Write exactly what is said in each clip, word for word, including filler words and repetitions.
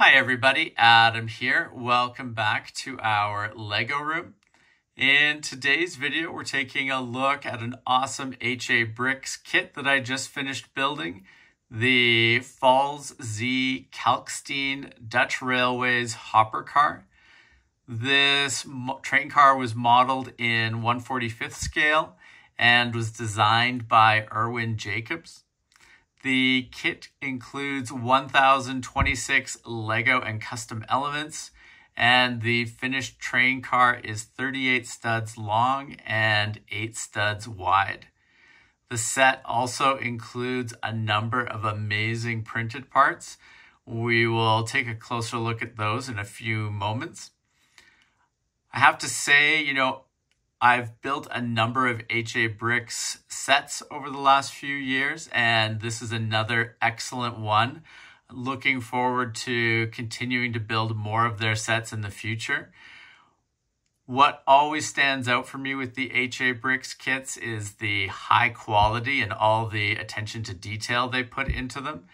Hi everybody, Adam here. Welcome back to our LEGO room. In today's video, we're taking a look at an awesome H A Bricks kit that I just finished building. The FALS-Z Kalksteen Dutch Railways hopper car. This train car was modeled in one forty-fifth scale and was designed by Erwin Jacobs. The kit includes one thousand twenty-six LEGO and custom elements, and the finished train car is thirty-eight studs long and eight studs wide. The set also includes a number of amazing printed parts. We will take a closer look at those in a few moments. I have to say, you know, I've built a number of H A Bricks sets over the last few years, and this is another excellent one. Looking forward to continuing to build more of their sets in the future. What always stands out for me with the H A Bricks kits is the high quality and all the attention to detail they put into them.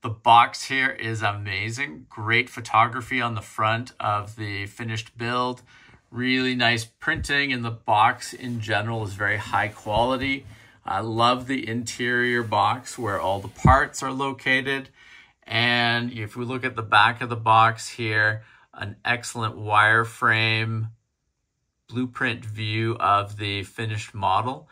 The box here is amazing. Great photography on the front of the finished build. Really nice printing, and the box in general is very high quality. I love the interior box where all the parts are located. And if we look at the back of the box here, an excellent wireframe blueprint view of the finished model.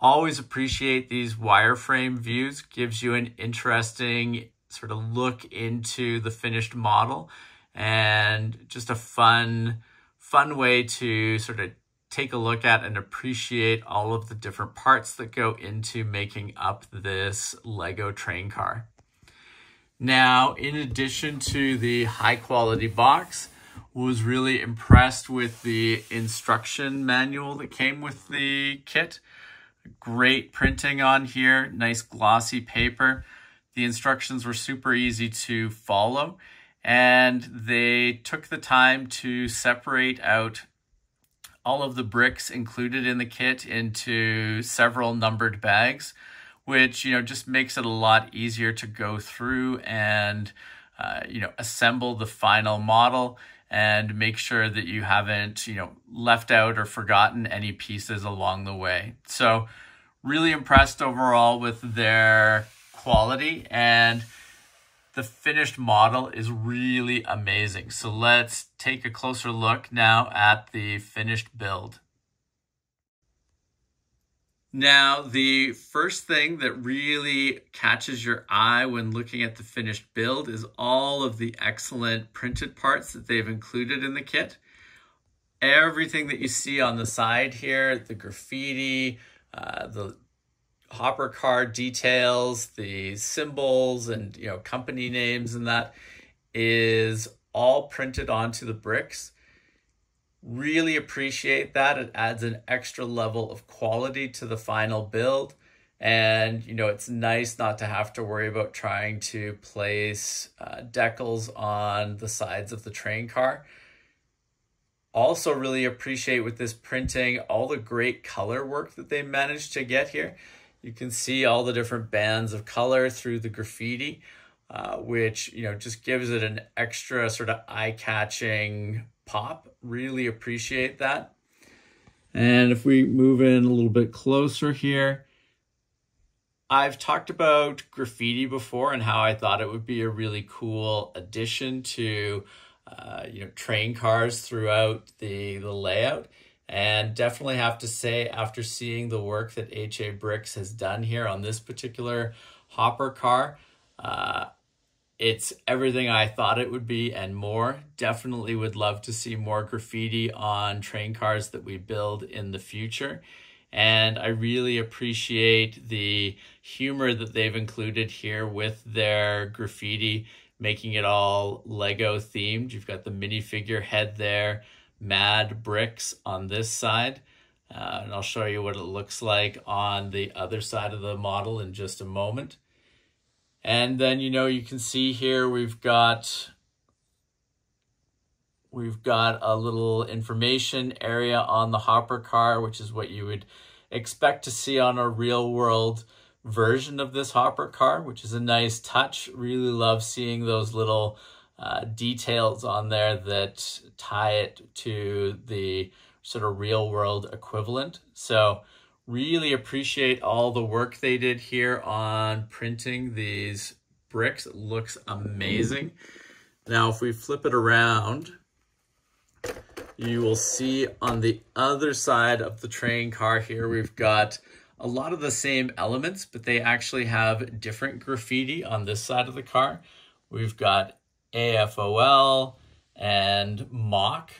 Always appreciate these wireframe views. Gives you an interesting sort of look into the finished model, and just a fun Fun way to sort of take a look at and appreciate all of the different parts that go into making up this LEGO train car. Now, in addition to the high quality box, I was really impressed with the instruction manual that came with the kit. Great printing on here, nice glossy paper. The instructions were super easy to follow, and they took the time to separate out all of the bricks included in the kit into several numbered bags, which, you know, just makes it a lot easier to go through and, uh, you know, assemble the final model and make sure that you haven't, you know, left out or forgotten any pieces along the way. So really impressed overall with their quality, and the finished model is really amazing. So let's take a closer look now at the finished build. Now, the first thing that really catches your eye when looking at the finished build is all of the excellent printed parts that they've included in the kit. Everything that you see on the side here, the graffiti, uh, the hopper car details, the symbols and, you know, company names, and that is all printed onto the bricks. Really appreciate that. It adds an extra level of quality to the final build. And, you know, it's nice not to have to worry about trying to place uh, decals on the sides of the train car. Also really appreciate with this printing all the great color work that they managed to get here. You can see all the different bands of color through the graffiti, uh, which, you know, just gives it an extra sort of eye-catching pop. Really appreciate that. And if we move in a little bit closer here, I've talked about graffiti before and how I thought it would be a really cool addition to, uh, you know, train cars throughout the, the layout. And definitely have to say, after seeing the work that H A Bricks has done here on this particular hopper car, uh, it's everything I thought it would be and more. Definitely would love to see more graffiti on train cars that we build in the future. And I really appreciate the humor that they've included here with their graffiti, making it all LEGO themed. You've got the minifigure head there. Mad Bricks on this side, uh, and I'll show you what it looks like on the other side of the model in just a moment. And then, you know, you can see here we've got we've got a little information area on the hopper car, which is what you would expect to see on a real world version of this hopper car, which is a nice touch. Really love seeing those little uh, details on there that tie it to the sort of real world equivalent. So really appreciate all the work they did here on printing these bricks. It looks amazing. Now, if we flip it around, you will see on the other side of the train car here, we've got a lot of the same elements, but they actually have different graffiti on this side of the car. We've got A F O L and mock.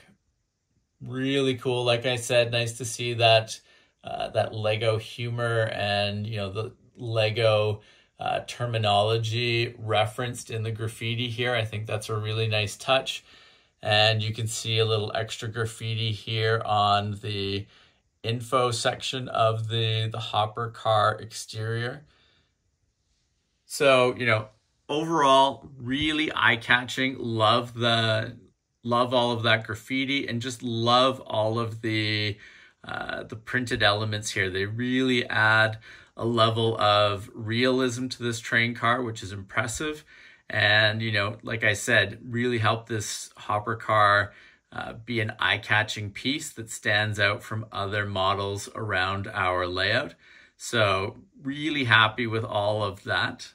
Really cool. Like I said, nice to see that uh, that LEGO humor and, you know, the LEGO uh, terminology referenced in the graffiti here. I think that's a really nice touch. And you can see a little extra graffiti here on the info section of the, the hopper car exterior. So, you know, overall, really eye-catching. Love the, love all of that graffiti, and just love all of the, uh, the printed elements here. They really add a level of realism to this train car, which is impressive. And, you know, like I said, really help this hopper car uh, be an eye-catching piece that stands out from other models around our layout. So really happy with all of that.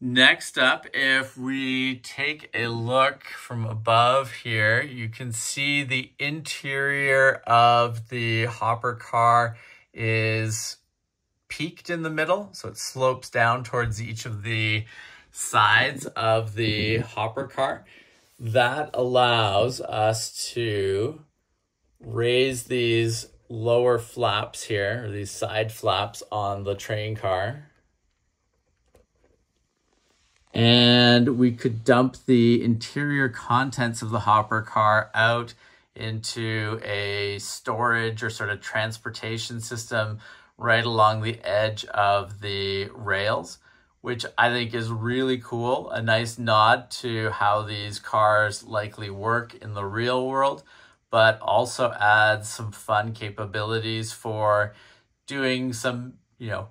Next up, if we take a look from above here, you can see the interior of the hopper car is peaked in the middle, so it slopes down towards each of the sides of the hopper car. That allows us to raise these lower flaps here, or these side flaps on the train car. And we could dump the interior contents of the hopper car out into a storage or sort of transportation system right along the edge of the rails, which I think is really cool. A nice nod to how these cars likely work in the real world, but also adds some fun capabilities for doing some, you know,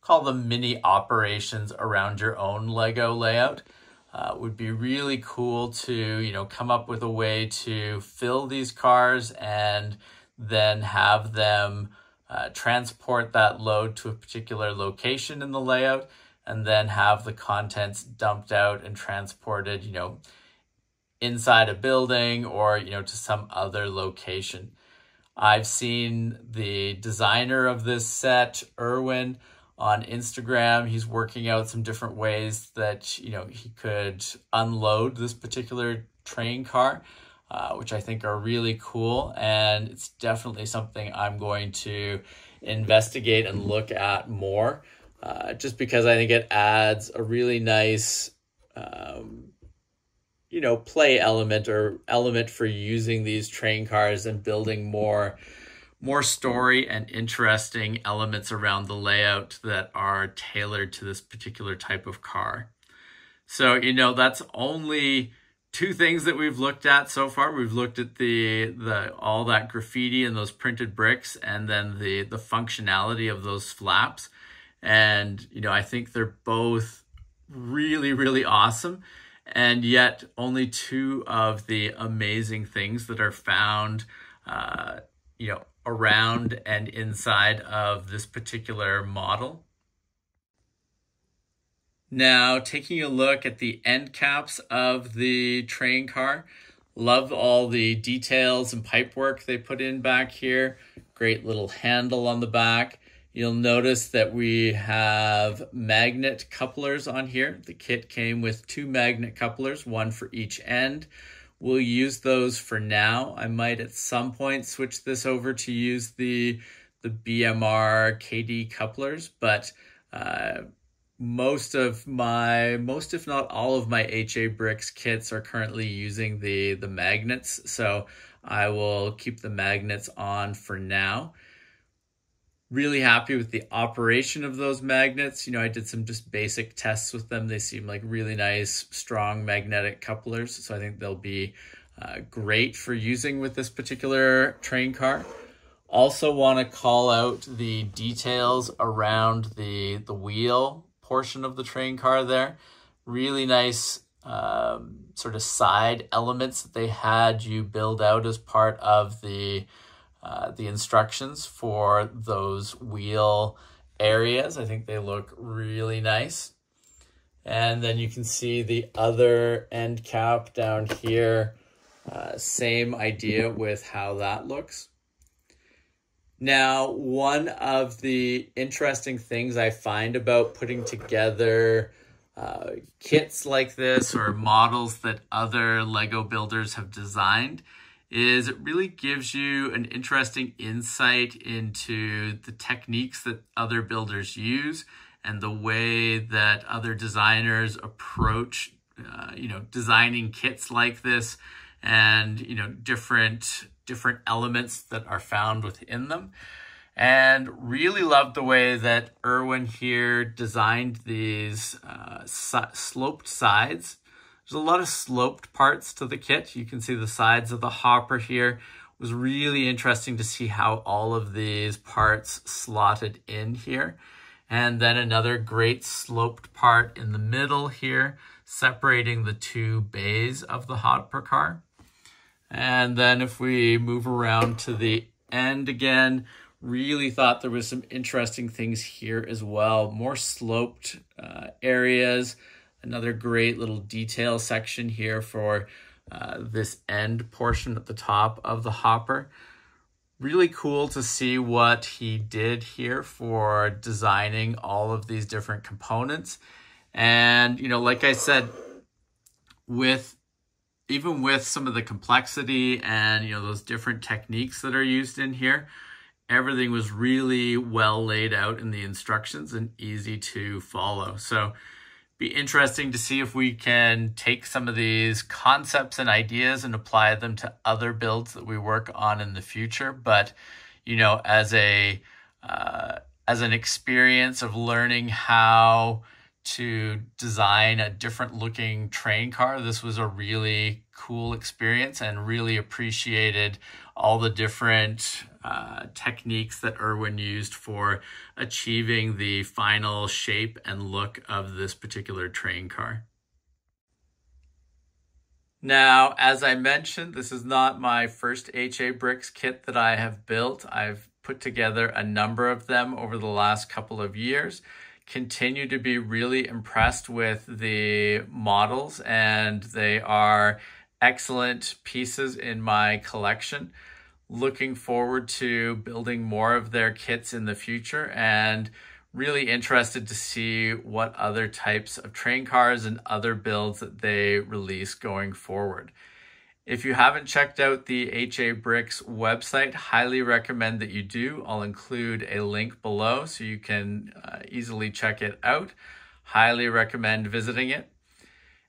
call them mini operations around your own LEGO layout. Uh, would be really cool to, you know, come up with a way to fill these cars and then have them Uh, transport that load to a particular location in the layout, and then have the contents dumped out and transported, you know, inside a building or, you know, to some other location. I've seen the designer of this set, Erwin, on Instagram. He's working out some different ways that, you know, he could unload this particular train car, Uh, which I think are really cool. And it's definitely something I'm going to investigate and look at more, uh, just because I think it adds a really nice, um, you know, play element or element for using these train cars and building more, more story and interesting elements around the layout that are tailored to this particular type of car. So, you know, that's only two things that we've looked at so far. We've looked at the the all that graffiti and those printed bricks, and then the the functionality of those flaps. And, you know, I think they're both really, really awesome. And yet only two of the amazing things that are found, uh, you know, around and inside of this particular model. Now, taking a look at the end caps of the train car, love all the details and pipework they put in back here. Great little handle on the back. You'll notice that we have magnet couplers on here. The kit came with two magnet couplers, one for each end. We'll use those for now. I might at some point switch this over to use the, the B M R K D couplers, but uh, Most of my, most if not all of my H A Bricks kits are currently using the, the magnets. So I will keep the magnets on for now. Really happy with the operation of those magnets. You know, I did some just basic tests with them. They seem like really nice, strong magnetic couplers. So I think they'll be uh, great for using with this particular train car. Also want to call out the details around the, the wheel portion of the train car there. really nice um, sort of side elements that they had you build out as part of the uh, the instructions for those wheel areas. I think they look really nice. And then you can see the other end cap down here. Uh, same idea with how that looks. Now, one of the interesting things I find about putting together uh, kits like this or models that other LEGO builders have designed is it really gives you an interesting insight into the techniques that other builders use and the way that other designers approach, uh, you know, designing kits like this and, you know, different different elements that are found within them. And really loved the way that Erwin here designed these uh, so sloped sides. There's a lot of sloped parts to the kit. You can see the sides of the hopper here. It was really interesting to see how all of these parts slotted in here. And then another great sloped part in the middle here, separating the two bays of the hopper car. And then if we move around to the end again, really thought there was some interesting things here as well. More sloped uh, areas, another great little detail section here for uh, this end portion at the top of the hopper. Really cool to see what he did here for designing all of these different components. And, you know, like I said, with even with some of the complexity and, you know, those different techniques that are used in here, everything was really well laid out in the instructions and easy to follow. So be interesting to see if we can take some of these concepts and ideas and apply them to other builds that we work on in the future. But, you know, as a, uh, as an experience of learning how to design a different looking train car, this was a really cool experience and really appreciated all the different uh, techniques that Erwin used for achieving the final shape and look of this particular train car. Now, as I mentioned, this is not my first H A Bricks kit that I have built. I've put together a number of them over the last couple of years. Continue to be really impressed with the models, and they are excellent pieces in my collection. Looking forward to building more of their kits in the future, and really interested to see what other types of train cars and other builds that they release going forward. If you haven't checked out the H A Bricks website, highly recommend that you do. I'll include a link below so you can uh, easily check it out. Highly recommend visiting it.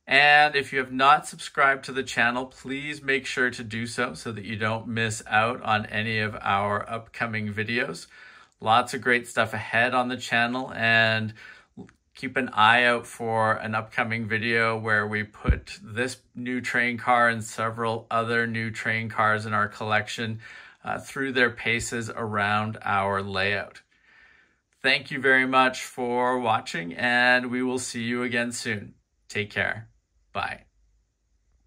And if you have not subscribed to the channel, please make sure to do so so that you don't miss out on any of our upcoming videos. Lots of great stuff ahead on the channel, and keep an eye out for an upcoming video where we put this new train car and several other new train cars in our collection uh, through their paces around our layout. Thank you very much for watching, and we will see you again soon. Take care. Bye.